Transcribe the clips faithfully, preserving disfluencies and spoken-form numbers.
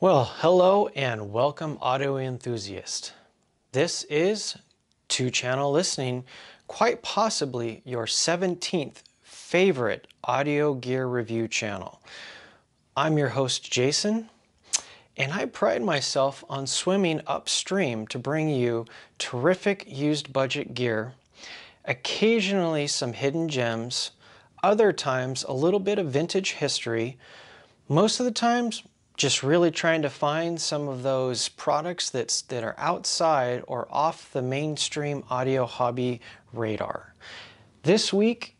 Well, hello and welcome audio enthusiast. This is two Channel Listening, quite possibly your seventeenth favorite audio gear review channel. I'm your host Jason, and I pride myself on swimming upstream to bring you terrific used budget gear, occasionally some hidden gems, other times a little bit of vintage history, most of the times just really trying to find some of those products that's, that are outside or off the mainstream audio hobby radar. This week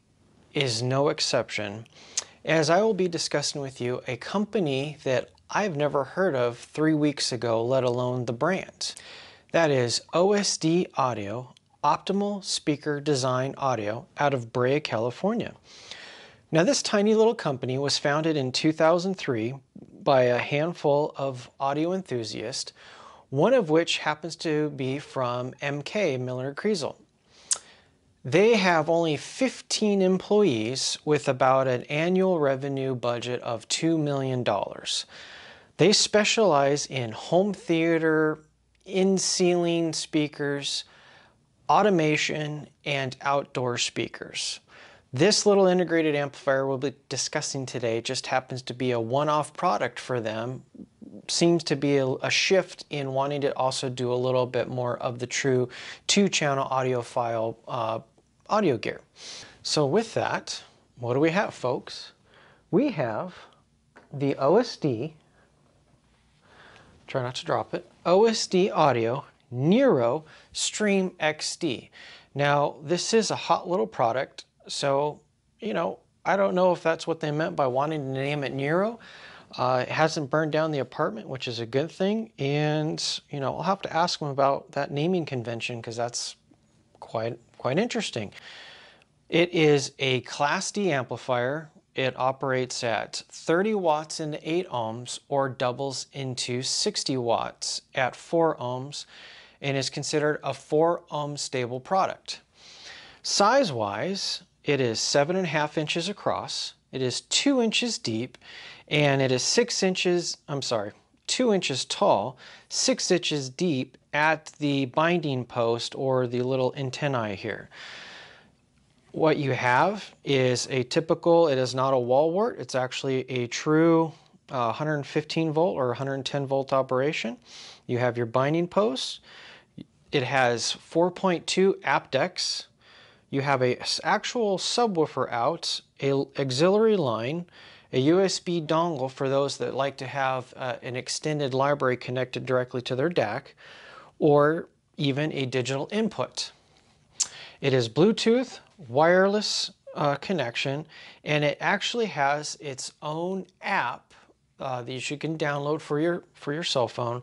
is no exception, as I will be discussing with you a company that I've never heard of three weeks ago, let alone the brand. That is O S D Audio, Optimal Speaker Design Audio, out of Brea, California. Now, this tiny little company was founded in two thousand three by a handful of audio enthusiasts, one of which happens to be from M K Miller Kreisel. They have only fifteen employees with about an annual revenue budget of two million dollars. They specialize in home theater, in-ceiling speakers, automation, and outdoor speakers. This little integrated amplifier we'll be discussing today just happens to be a one-off product for them. Seems to be a, a shift in wanting to also do a little bit more of the true two-channel audiophile uh, audio gear. So with that, what do we have, folks? We have the O S D, try not to drop it, O S D Audio Nero Stream X D. Now, this is a hot little product. So, you know, I don't know if that's what they meant by wanting to name it Nero. Uh, it hasn't burned down the apartment, which is a good thing. And, you know, I'll have to ask them about that naming convention, because that's quite, quite interesting. It is a Class D amplifier. It operates at thirty watts into eight ohms, or doubles into sixty watts at four ohms, and is considered a four ohm stable product. Size-wise, it is seven and a half inches across, it is two inches deep, and it is six inches, I'm sorry, two inches tall, six inches deep at the binding post or the little antennae here. What you have is a typical, it is not a wall wart, it's actually a true uh, one hundred fifteen volt or one hundred ten volt operation. You have your binding posts. It has four point two aptX. You have an actual subwoofer out, an auxiliary line, a U S B dongle for those that like to have uh, an extended library connected directly to their D A C, or even a digital input. It is Bluetooth, wireless uh, connection, and it actually has its own app uh, that you can download for your, for your cell phone.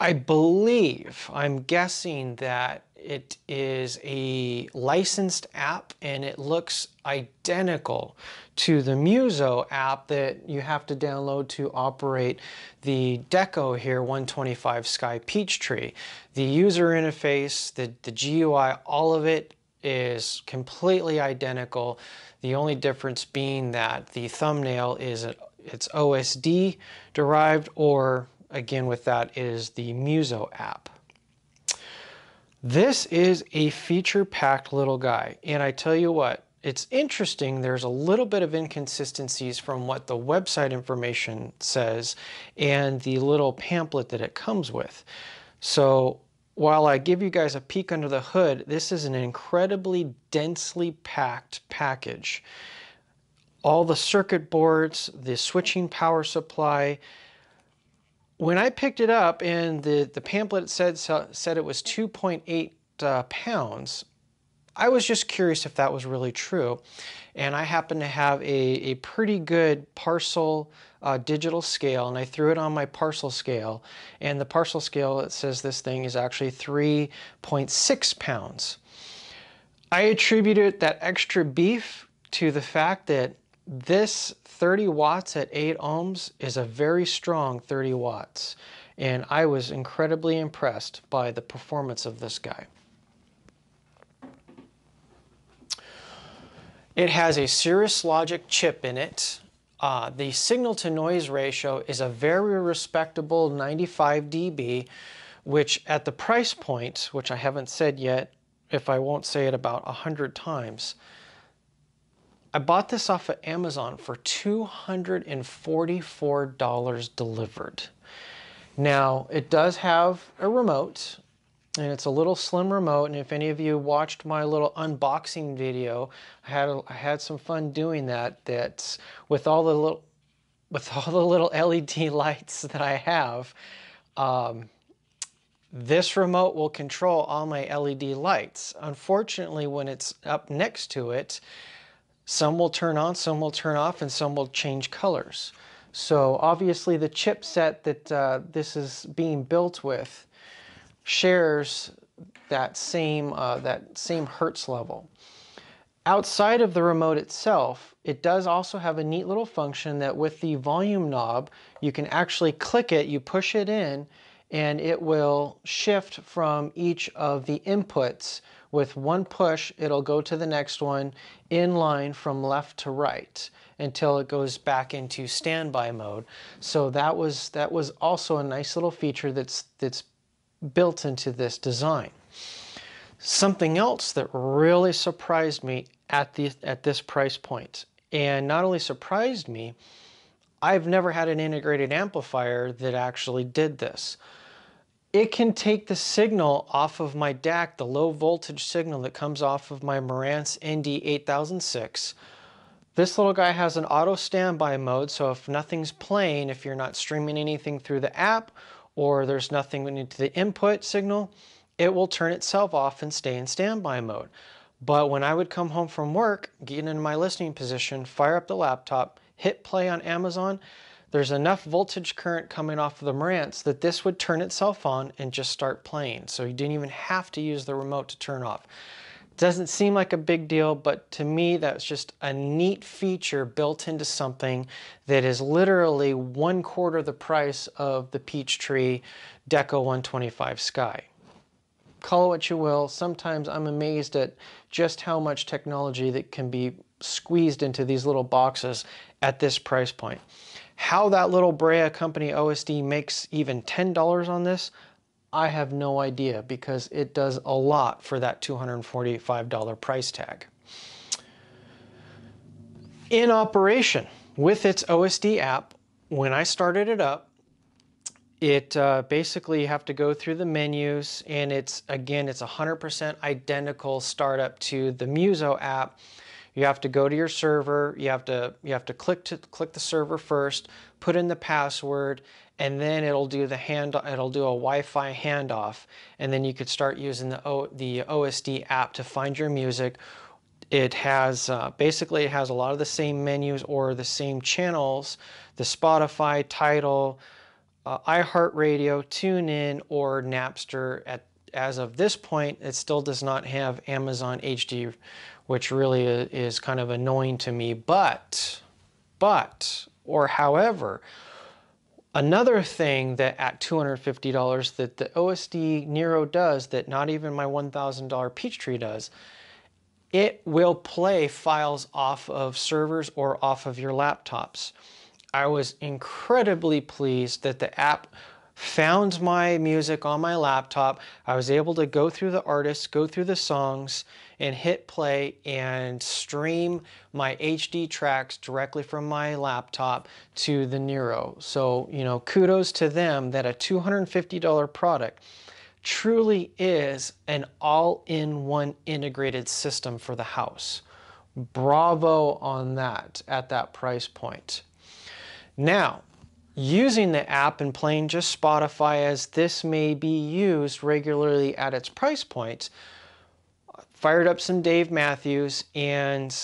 I believe, I'm guessing that it is a licensed app, and it looks identical to the Muso app that you have to download to operate the Decco here one twenty-five Sky Peachtree. The user interface, the, the G U I, all of it is completely identical. The only difference being that the thumbnail is it's O S D derived, or again with that is the Muso app. This is a feature-packed little guy, and I tell you what, it's interesting. There's a little bit of inconsistencies from what the website information says and the little pamphlet that it comes with. So while I give you guys a peek under the hood, this is an incredibly densely packed package. All the circuit boards, the switching power supply. When I picked it up, and the, the pamphlet said, said it was two point eight uh, pounds, I was just curious if that was really true. And I happen to have a, a pretty good parcel uh, digital scale, and I threw it on my parcel scale. And the parcel scale, it says this thing is actually three point six pounds. I attributed that extra beef to the fact that this thirty watts at eight ohms is a very strong thirty watts, and I was incredibly impressed by the performance of this guy. It has a Cirrus Logic chip in it, Uh, the signal-to-noise ratio is a very respectable ninety-five D B, which at the price point, which I haven't said yet, if I won't say it about a hundred times, I bought this off of Amazon for two hundred forty-four dollars delivered. Now, it does have a remote, and it's a little slim remote, and if any of you watched my little unboxing video, I had, a, I had some fun doing that, that's with all the little, with all the little L E D lights that I have, um, this remote will control all my L E D lights. Unfortunately, when it's up next to it, some will turn on, some will turn off, and some will change colors. So obviously the chipset that uh, this is being built with shares that same, uh, that same hertz level. Outside of the remote itself, it does also have a neat little function that with the volume knob, you can actually click it, you push it in, and it will shift from each of the inputs. With one push, it'll go to the next one in line from left to right until it goes back into standby mode. So that was, that was also a nice little feature that's, that's built into this design. Something else that really surprised me at the at this price point, and not only surprised me, I've never had an integrated amplifier that actually did this. It can take the signal off of my D A C, the low voltage signal that comes off of my Marantz N D eight thousand six. This little guy has an auto standby mode, so if nothing's playing, if you're not streaming anything through the app, or there's nothing into the input signal, it will turn itself off and stay in standby mode. But when I would come home from work, get into my listening position, fire up the laptop, hit play on Amazon, there's enough voltage current coming off of the Marantz that this would turn itself on and just start playing. So you didn't even have to use the remote to turn off. Doesn't seem like a big deal, but to me that's just a neat feature built into something that is literally one quarter the price of the Peachtree Decco one twenty-five Sky. Call it what you will, sometimes I'm amazed at just how much technology that can be squeezed into these little boxes at this price point. How that little Brea company O S D makes even ten dollars on this, I have no idea, because it does a lot for that two hundred forty-five dollar price tag. In operation with its O S D app, when I started it up, it uh, basically you have to go through the menus, and it's, again, it's one hundred percent identical startup to the Muso app. You have to go to your server, you have to, you have to click to click the server first, put in the password, and then it'll do the hand, it'll do a Wi-Fi handoff, and then you could start using the o, the O S D app to find your music. It has uh, basically it has a lot of the same menus or the same channels, the Spotify, Tidal, uh, iHeartRadio, TuneIn, or Napster. At as of this point, it still does not have Amazon H D, which really is kind of annoying to me. But, but, or however. Another thing that at two hundred fifty dollars that the O S D Nero does that not even my one thousand dollar Peachtree does, it will play files off of servers or off of your laptops. I was incredibly pleased that the app found my music on my laptop. I was able to go through the artists, go through the songs, and hit play and stream my H D tracks directly from my laptop to the Nero. So, you know, kudos to them that a two hundred fifty dollar product truly is an all-in-one integrated system for the house. Bravo on that at that price point. Now, using the app and playing just Spotify, as this may be used regularly at its price point, fired up some Dave Matthews, and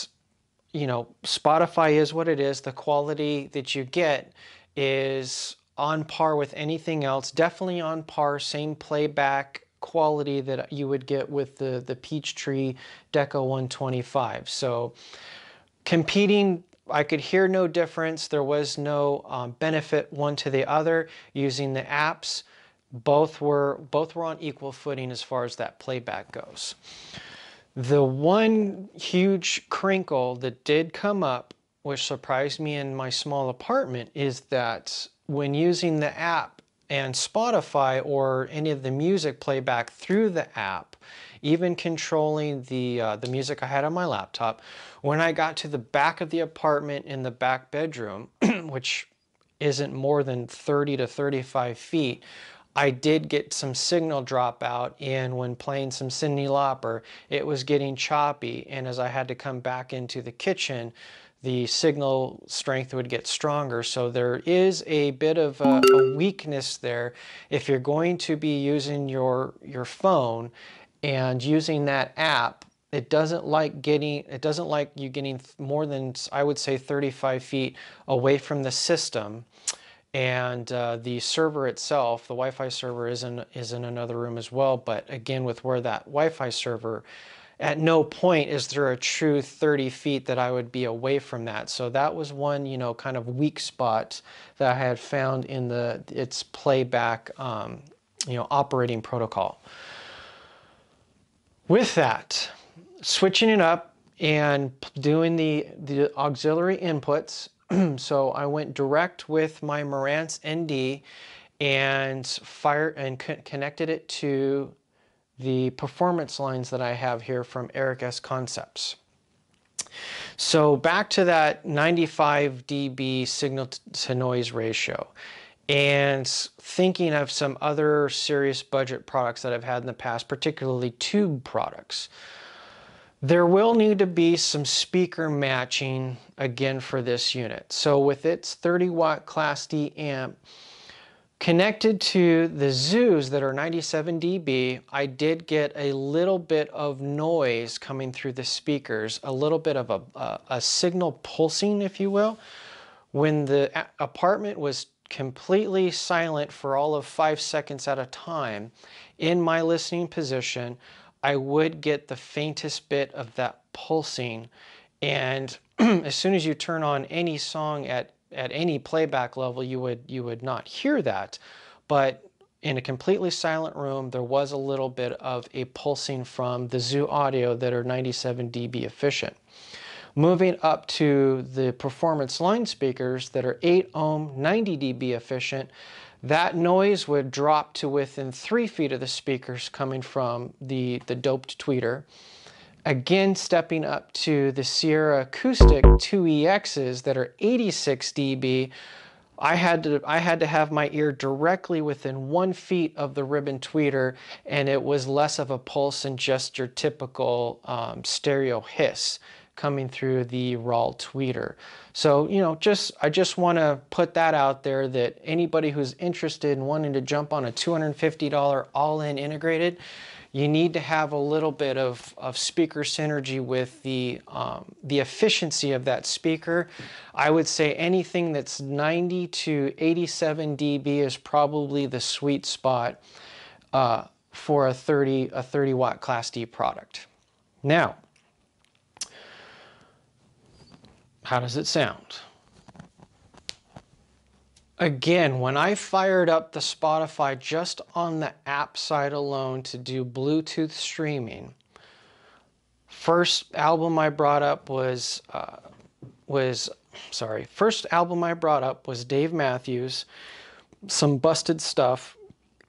you know, Spotify is what it is. The quality that you get is on par with anything else, definitely on par, same playback quality that you would get with the, the Peachtree Decco one twenty-five. So competing, I could hear no difference. There was no um, benefit one to the other. Using the apps, both were both were on equal footing as far as that playback goes. The one huge crinkle that did come up which surprised me in my small apartment, is that when using the app and Spotify or any of the music playback through the app, even controlling the, uh, the music I had on my laptop, when I got to the back of the apartment in the back bedroom, which isn't more than thirty to thirty-five feet, I did get some signal dropout, and when playing some Cyndi Lauper, it was getting choppy, and as I had to come back into the kitchen, the signal strength would get stronger. So there is a bit of a, a weakness there. If you're going to be using your, your phone and using that app, it doesn't like getting, it doesn't like you getting more than, I would say, thirty-five feet away from the system. And uh, the server itself, the Wi-Fi server is in, is in another room as well. But again, with where that Wi-Fi server, at no point is there a true thirty feet that I would be away from that. So that was one, you know, kind of weak spot that I had found in the, its playback, um, you know, operating protocol. With that, switching it up and doing the, the auxiliary inputs. So I went direct with my Marantz N D and fire and co connected it to the performance lines that I have here from Eric S. Concepts. So back to that ninety-five D B signal to noise ratio, and thinking of some other serious budget products that I've had in the past, particularly tube products. There will need to be some speaker matching again for this unit. So with its thirty watt Class D amp connected to the Zu's that are ninety-seven D B, I did get a little bit of noise coming through the speakers, a little bit of a, a, a signal pulsing, if you will. When the apartment was completely silent for all of five seconds at a time, in my listening position, I would get the faintest bit of that pulsing. And as soon as you turn on any song at at any playback level, you would you would not hear that, but in a completely silent room, there was a little bit of a pulsing from the Zu Audio that are ninety-seven D B efficient. Moving up to the performance line speakers that are eight ohm, ninety D B efficient, that noise would drop to within three feet of the speakers coming from the, the doped tweeter. Again, stepping up to the Sierra Acoustic two E X's that are eighty-six D B, I had to I had to have my ear directly within one feet of the ribbon tweeter, and it was less of a pulse and just your typical um, stereo hiss coming through the raw tweeter. So, you know, just I just want to put that out there that anybody who's interested in wanting to jump on a two hundred fifty dollar all-in integrated, you need to have a little bit of, of speaker synergy with the, um, the efficiency of that speaker. I would say anything that's ninety to eighty-seven D B is probably the sweet spot uh, for a thirty watt Class D product. Now, how does it sound? Again, when I fired up the Spotify just on the app side alone to do Bluetooth streaming, first album I brought up was, uh, was sorry, first album I brought up was Dave Matthews, some busted stuff,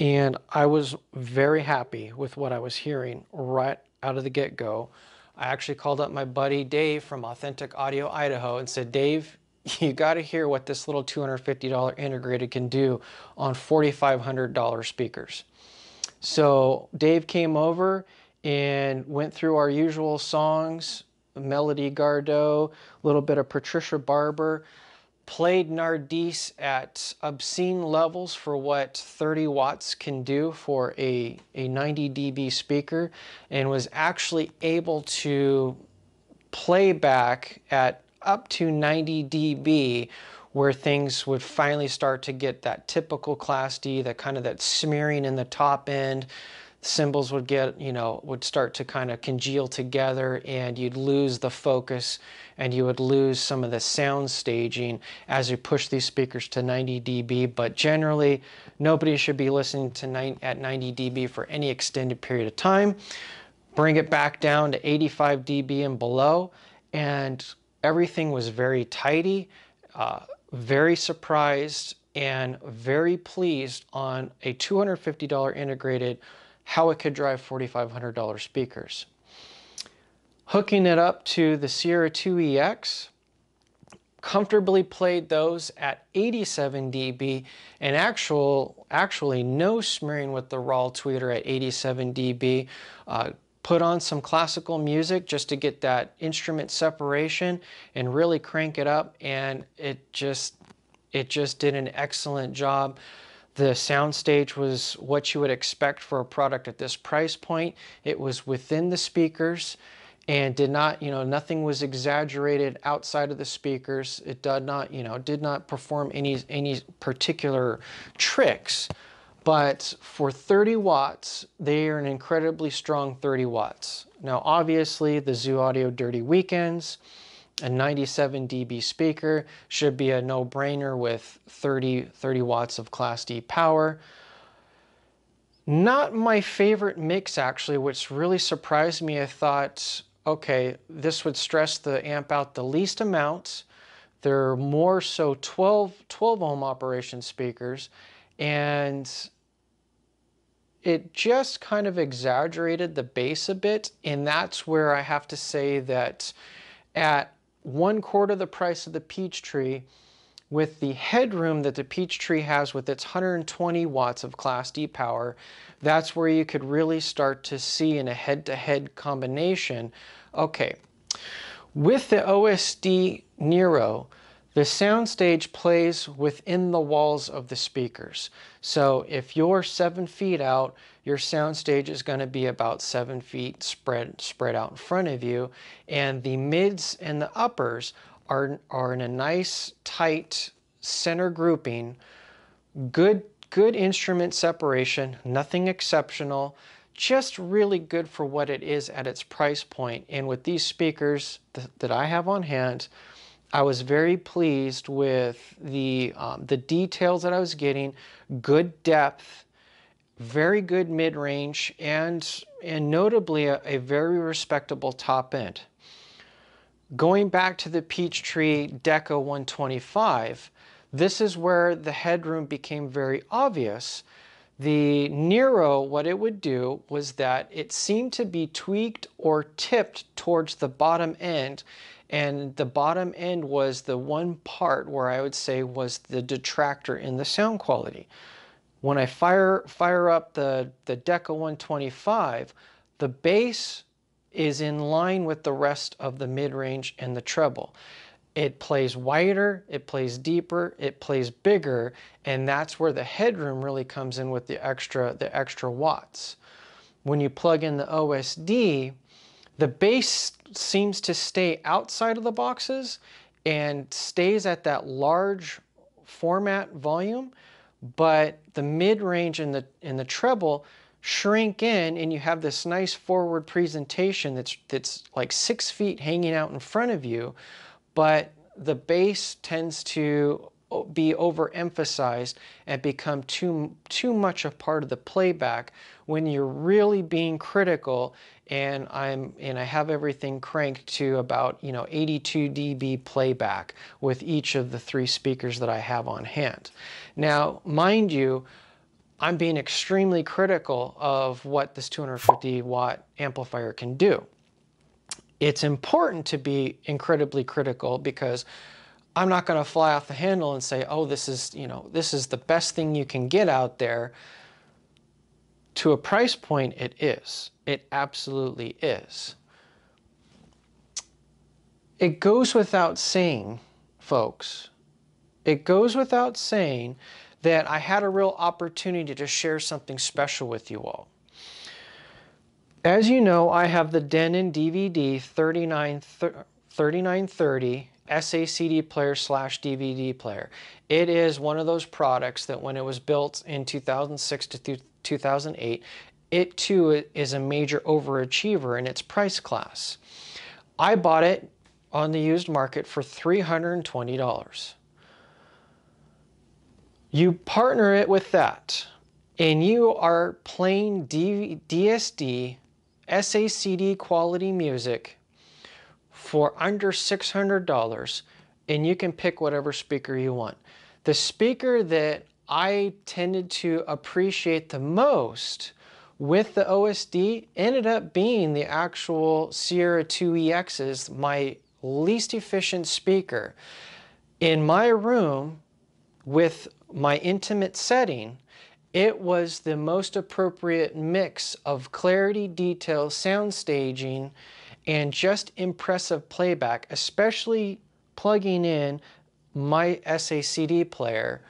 and I was very happy with what I was hearing right out of the get-go. I actually called up my buddy Dave from Authentic Audio Idaho and said, Dave, you got to hear what this little two hundred fifty dollar integrated can do on forty-five hundred dollar speakers. So Dave came over and went through our usual songs, Melody Gardot, a little bit of Patricia Barber, played Nardees at obscene levels for what thirty watts can do for a, a ninety D B speaker, and was actually able to play back at up to ninety D B, where things would finally start to get that typical Class D, that kind of that smearing in the top end. Cymbals would get, you know, would start to kind of congeal together, and you'd lose the focus, and you would lose some of the sound staging as you push these speakers to ninety D B. But generally, nobody should be listening to nine, at ninety D B for any extended period of time. Bring it back down to eighty-five D B and below, and Everything was very tidy, uh, very surprised and very pleased on a two hundred fifty dollar integrated, how it could drive forty-five hundred dollar speakers. Hooking it up to the Sierra two E X, comfortably played those at eighty-seven D B and actual, actually no smearing with the raw tweeter at eighty-seven D B. Uh, put on some classical music just to get that instrument separation and really crank it up, and it just, it just did an excellent job. The soundstage was what you would expect for a product at this price point. It was within the speakers and did not, you know, nothing was exaggerated outside of the speakers. It did not, you know, did not perform any, any particular tricks. But for thirty watts, they are an incredibly strong thirty watts. Now, obviously, the Zu Audio Dirty Weekends, a ninety-seven D B speaker, should be a no-brainer with thirty watts of Class D power. Not my favorite mix, actually, which really surprised me. I thought, okay, this would stress the amp out the least amount. They're more so twelve ohm operation speakers, and it just kind of exaggerated the bass a bit. And that's where I have to say that at one quarter the price of the Peachtree, with the headroom that the Peachtree has with its one hundred twenty watts of Class D power, that's where you could really start to see in a head-to-head combination. Okay, with the O S D Nero, the soundstage plays within the walls of the speakers. So if you're seven feet out, your soundstage is going to be about seven feet spread, spread out in front of you. And the mids and the uppers are, are in a nice, tight center grouping. Good, good instrument separation, nothing exceptional. Just really good for what it is at its price point. And with these speakers th that I have on hand, I was very pleased with the, um, the details that I was getting, good depth, very good mid-range, and, and notably a, a very respectable top end. Going back to the Peachtree Decco one twenty-five, this is where the headroom became very obvious. The Nero, what it would do was that it seemed to be tweaked or tipped towards the bottom end, and the bottom end was the one part where I would say was the detractor in the sound quality. When I fire, fire up the, the Decco one twenty-five, the bass is in line with the rest of the mid-range and the treble. It plays wider, it plays deeper, it plays bigger, and that's where the headroom really comes in with the extra, the extra watts. When you plug in the O S D, the bass seems to stay outside of the boxes and stays at that large format volume, but the mid-range and the, and the treble shrink in, and you have this nice forward presentation that's, that's like six feet hanging out in front of you, but the bass tends to be overemphasized and become too, too much a part of the playback when you're really being critical. And I'm, and I have everything cranked to about, you know, eighty-two D B playback with each of the three speakers that I have on hand. Now, mind you, I'm being extremely critical of what this two hundred fifty watt amplifier can do. It's important to be incredibly critical because I'm not going to fly off the handle and say, oh, this is, you know, this is the best thing you can get out there. To a price point, it is. It absolutely is. It goes without saying, folks, it goes without saying that I had a real opportunity to share something special with you all. As you know, I have the Denon D V D thirty-nine thirty S A C D player slash D V D player. It is one of those products that when it was built in two thousand six to two thousand eight, it too is a major overachiever in its price class. I bought it on the used market for three hundred twenty dollars. You partner it with that, and you are playing D S D S A C D quality music for under six hundred dollars, and you can pick whatever speaker you want. The speaker that I tended to appreciate the most with the O S D ended up being the actual Sierra two E X's, my least efficient speaker. In my room, with my intimate setting, it was the most appropriate mix of clarity, detail, sound staging, and just impressive playback, especially plugging in my S A C D player.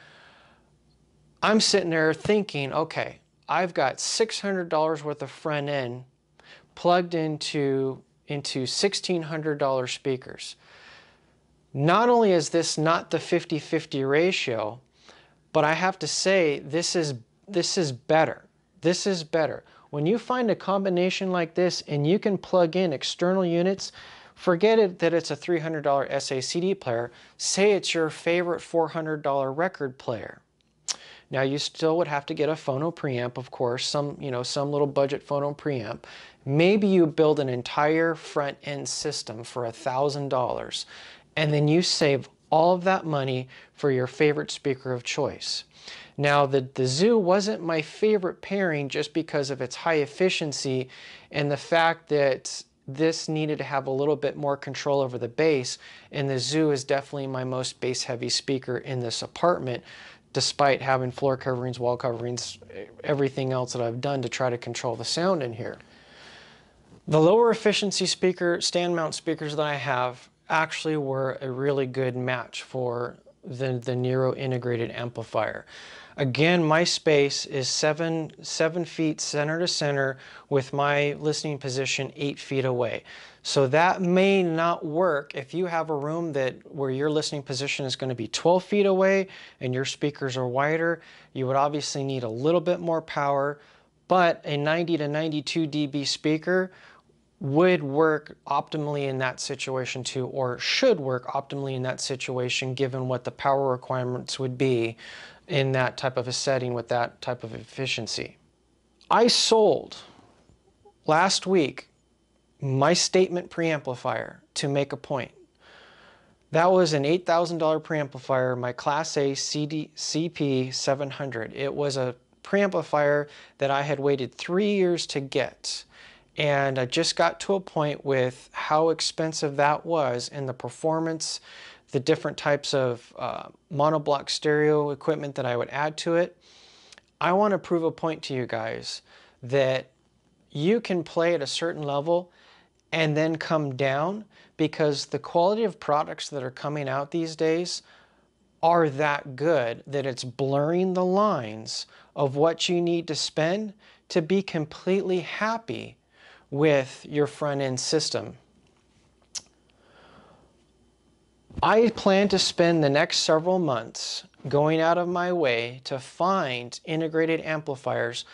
I'm sitting there thinking, okay, I've got six hundred dollars worth of front end plugged into, into sixteen hundred dollar speakers. Not only is this not the fifty fifty ratio, but I have to say this is, this is better. This is better. When you find a combination like this and you can plug in external units, forget it that it's a three hundred dollar S A C D player. Say it's your favorite four hundred dollar record player. Now you still would have to get a phono preamp, of course, some, you know, some little budget phono preamp. Maybe you build an entire front end system for a thousand dollars, and then you save all of that money for your favorite speaker of choice. Now the, the Zu wasn't my favorite pairing just because of its high efficiency and the fact that this needed to have a little bit more control over the bass, and the Zu is definitely my most bass heavy speaker in this apartment, despite having floor coverings, wall coverings, everything else that I've done to try to control the sound in here. The lower efficiency speaker, stand mount speakers that I have actually were a really good match for the, the Nero integrated amplifier. Again, my space is seven, seven feet center to center with my listening position eight feet away. So that may not work if you have a room that where your listening position is going to be twelve feet away and your speakers are wider. You would obviously need a little bit more power, but a ninety to ninety-two D B speaker would work optimally in that situation too, or should work optimally in that situation given what the power requirements would be in that type of a setting with that type of efficiency. I sold last week my statement preamplifier to make a point. That was an eight thousand dollar preamplifier, my Class A C D C P seven hundred. It was a preamplifier that I had waited three years to get. And I just got to a point with how expensive that was and the performance, the different types of uh, monoblock stereo equipment that I would add to it. I want to prove a point to you guys that you can play at a certain level and then come down, because the quality of products that are coming out these days are that good that it's blurring the lines of what you need to spend to be completely happy with your front end system. I plan to spend the next several months going out of my way to find integrated amplifiers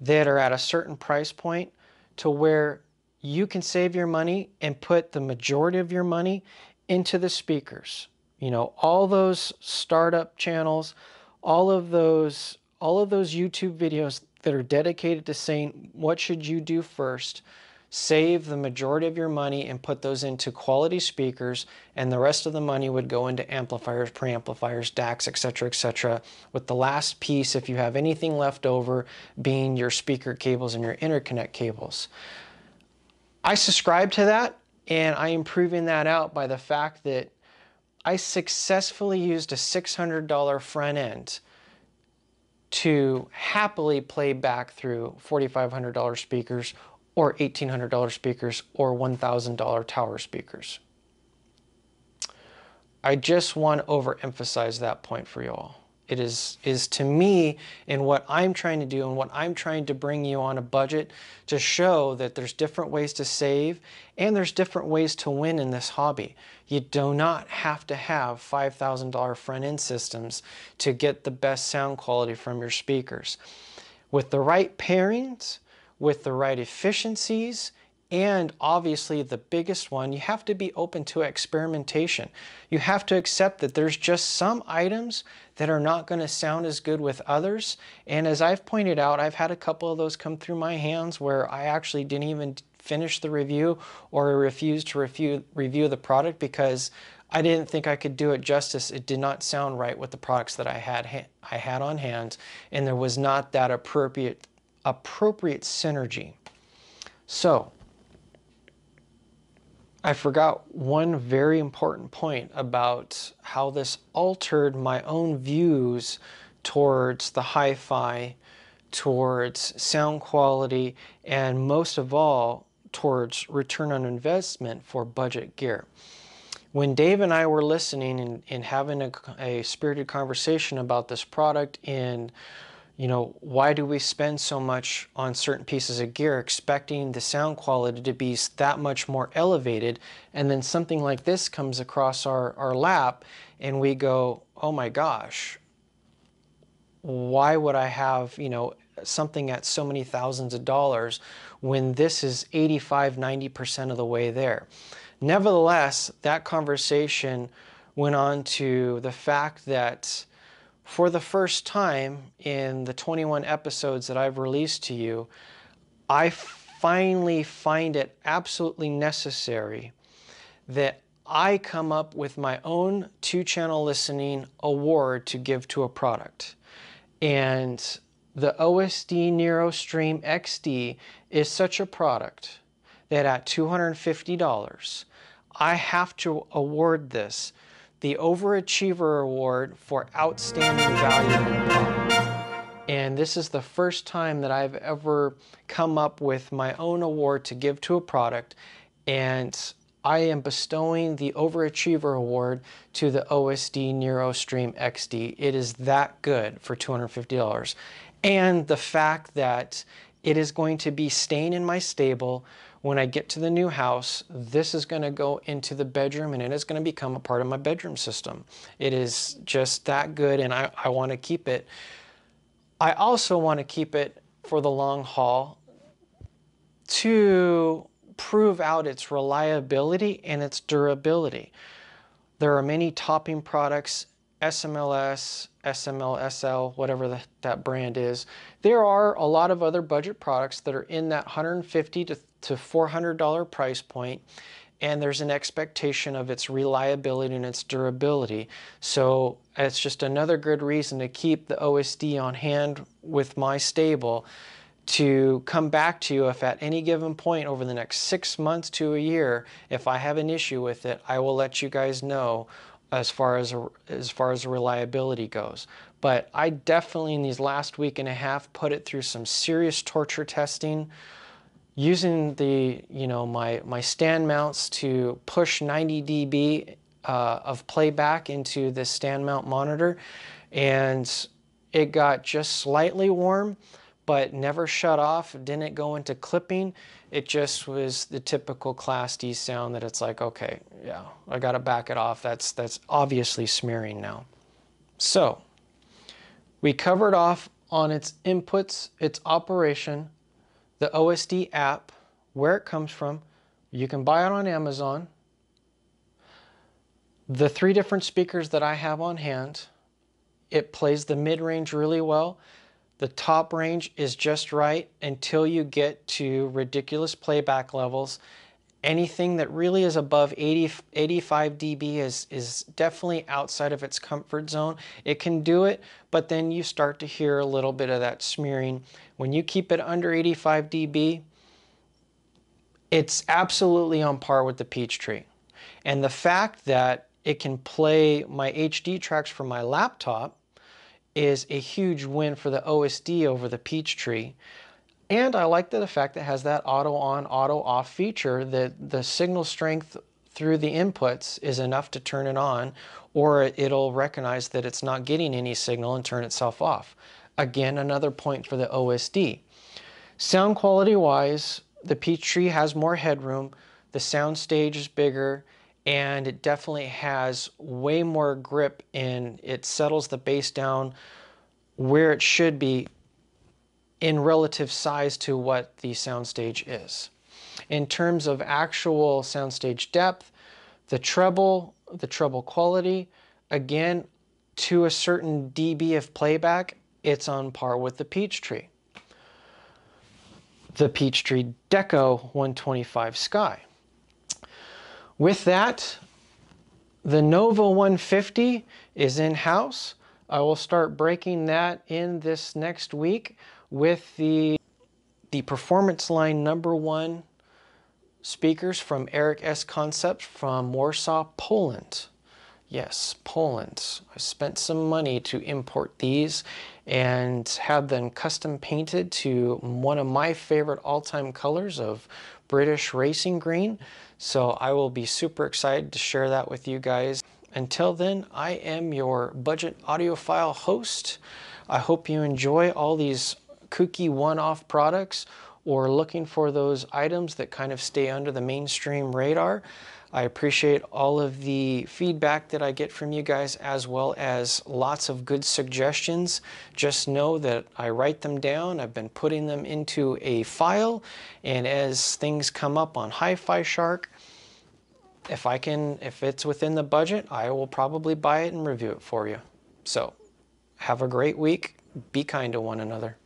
that are at a certain price point to where you can save your money and put the majority of your money into the speakers. You know, all those startup channels, all of those, all of those YouTube videos that are dedicated to saying, what should you do first? Save the majority of your money and put those into quality speakers, and the rest of the money would go into amplifiers, preamplifiers, D A Cs, et cetera, et cetera, with the last piece, if you have anything left over, being your speaker cables and your interconnect cables. I subscribe to that, and I am proving that out by the fact that I successfully used a six hundred dollar front end to happily play back through forty-five hundred dollar speakers, or eighteen hundred dollar speakers, or one thousand dollar tower speakers. I just want to overemphasize that point for you all. It is, is to me, and what I'm trying to do and what I'm trying to bring you on a budget to show that there's different ways to save and there's different ways to win in this hobby. You do not have to have five thousand dollar front end systems to get the best sound quality from your speakers. With the right pairings, with the right efficiencies And obviously the biggest one, you have to be open to experimentation. You have to accept that there's just some items that are not going to sound as good with others. And as I've pointed out, I've had a couple of those come through my hands where I actually didn't even finish the review or refused to review, review the product because I didn't think I could do it justice. It did not sound right with the products that I had, I had on hand, and there was not that appropriate, appropriate synergy. So I forgot one very important point about how this altered my own views towards the hi-fi, towards sound quality, and most of all, towards return on investment for budget gear. When Dave and I were listening and, and having a, a spirited conversation about this product and, you know, why do we spend so much on certain pieces of gear expecting the sound quality to be that much more elevated, and then something like this comes across our, our lap and we go, oh my gosh, why would I have, you know, something at so many thousands of dollars when this is eighty-five, ninety percent of the way there? Nevertheless, that conversation went on to the fact that for the first time in the twenty-one episodes that I've released to you, I finally find it absolutely necessary that I come up with my own two-channel listening award to give to a product. And the O S D Nero Stream X D is such a product that at two hundred fifty dollars, I have to award this the Overachiever Award for Outstanding Value. And this is the first time that I've ever come up with my own award to give to a product, and I am bestowing the Overachiever Award to the O S D Nero Stream X D. It is that good for two hundred fifty dollars. And the fact that it is going to be staying in my stable when I get to the new house, this is going to go into the bedroom and it is going to become a part of my bedroom system. It is just that good, and I, I want to keep it. I also want to keep it for the long haul to prove out its reliability and its durability. There are many topping products, S M L S, S M L S L, whatever the, that brand is. There are a lot of other budget products that are in that one hundred fifty to four hundred dollar price point, and there's an expectation of its reliability and its durability. So it's just another good reason to keep the O S D on hand with my stable to come back to you if at any given point over the next six months to a year, if I have an issue with it, I will let you guys know as far as as far as reliability goes. But I definitely in these last week and a half put it through some serious torture testing, using the you know my my stand mounts to push ninety D B uh, of playback into the stand mount monitor, and it got just slightly warm, but never shut off, didn't go into clipping. It just was the typical Class D sound that it's like, okay, yeah, I gotta back it off. That's, that's obviously smearing now. So we covered off on its inputs, its operation, the O S D app, where it comes from. You can buy it on Amazon. The three different speakers that I have on hand, it plays the mid-range really well. The top range is just right until you get to ridiculous playback levels. Anything that really is above eighty, eighty-five D B is, is definitely outside of its comfort zone. It can do it, but then you start to hear a little bit of that smearing. When you keep it under eighty-five D B, it's absolutely on par with the Peachtree. And the fact that it can play my H D tracks from my laptop is a huge win for the O S D over the Peachtree. And I like the fact that it has that auto on, auto off feature, that the signal strength through the inputs is enough to turn it on, or it'll recognize that it's not getting any signal and turn itself off. Again, another point for the O S D. Sound quality wise, the Peachtree has more headroom, the sound stage is bigger, and it definitely has way more grip, and it settles the bass down where it should be in relative size to what the soundstage is. in terms of actual soundstage depth, the treble, the treble quality, again, to a certain dB of playback, it's on par with the Peachtree. The Peachtree Decco one twenty-five Sky. With that, the Nova one fifty is in-house. I will start breaking that in this next week with the, the performance line number one speakers from Eric S. Concepts from Warsaw, Poland. Yes, Poland. I spent some money to import these and have them custom painted to one of my favorite all-time colors of British racing green. So I will be super excited to share that with you guys. Until then, I am your budget audiophile host. I hope you enjoy all these kooky one-off products or looking for those items that kind of stay under the mainstream radar. I appreciate all of the feedback that I get from you guys, as well as lots of good suggestions. Just know that I write them down. I've been putting them into a file, and as things come up on HiFi Shark, if I can, if it's within the budget, I will probably buy it and review it for you. So have a great week. Be kind to one another.